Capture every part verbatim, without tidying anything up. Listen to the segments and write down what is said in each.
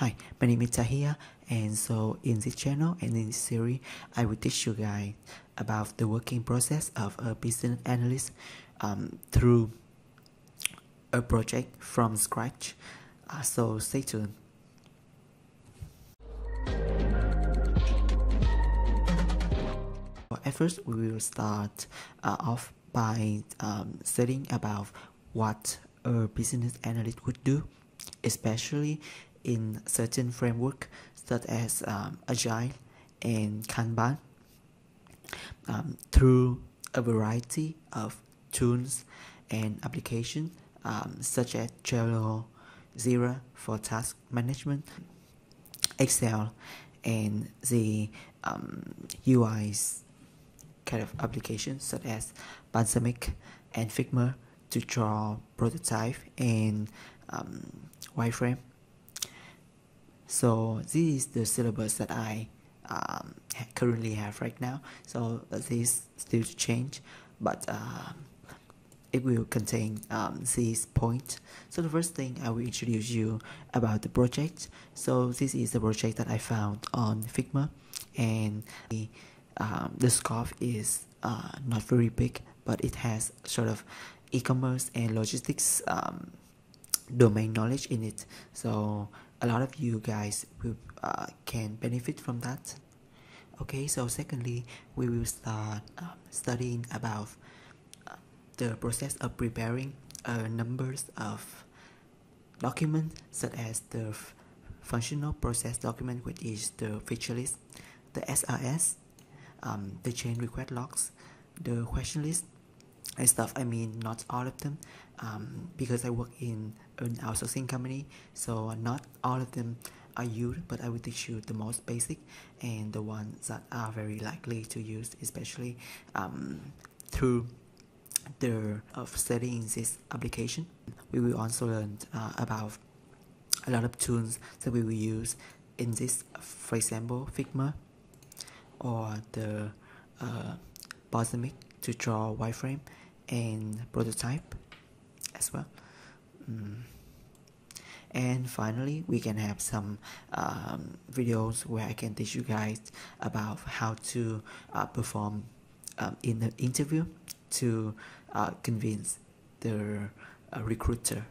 Hi, my name is Tahia, and so in this channel and in this series, I will teach you guys about the working process of a business analyst um, through a project from scratch. Uh, so stay tuned. At first, we will start uh, off by um, setting about what a business analyst would do, especially in certain framework such as um, Agile and Kanban, um, through a variety of tools and applications um, such as Trello, Jira for task management, Excel, and the um, U I's kind of applications such as Balsamiq and Figma to draw prototype and um, wireframe. So this is the syllabus that I um, currently have right now. So this still to change, but uh, it will contain um, these points. So the first thing I will introduce you about the project. So this is the project that I found on Figma, and the, um, the scope is uh, not very big, but it has sort of e-commerce and logistics um, domain knowledge in it. So a lot of you guys will, uh, can benefit from that. Okay, so secondly, we will start um, studying about uh, the process of preparing uh, numbers of documents, such as the functional process document, which is the feature list, the S R S, um, the change request logs, the question list, and stuff. I mean, not all of them, um, because I work in an outsourcing company, so not all of them are used, but I will teach you the most basic and the ones that are very likely to use, especially um, through the of studying this application. We will also learn uh, about a lot of tools that we will use in this, for example, Figma or the uh, Balsamiq to draw wireframe and prototype as well. Mm. And finally, we can have some um, videos where I can teach you guys about how to uh, perform um, in the interview to uh, convince the uh, recruiter.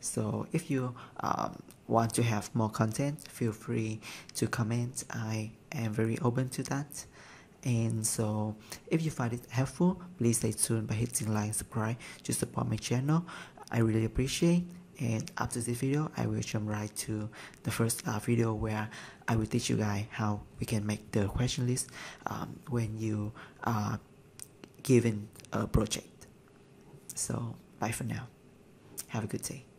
So if you um, want to have more content, feel free to comment. I am very open to that. And so if you find it helpful, please stay tuned by hitting like and subscribe to support my channel. I really appreciate, and after this video I will jump right to the first uh, video where I will teach you guys how we can make the question list um, when you are given a project. So bye for now, have a good day.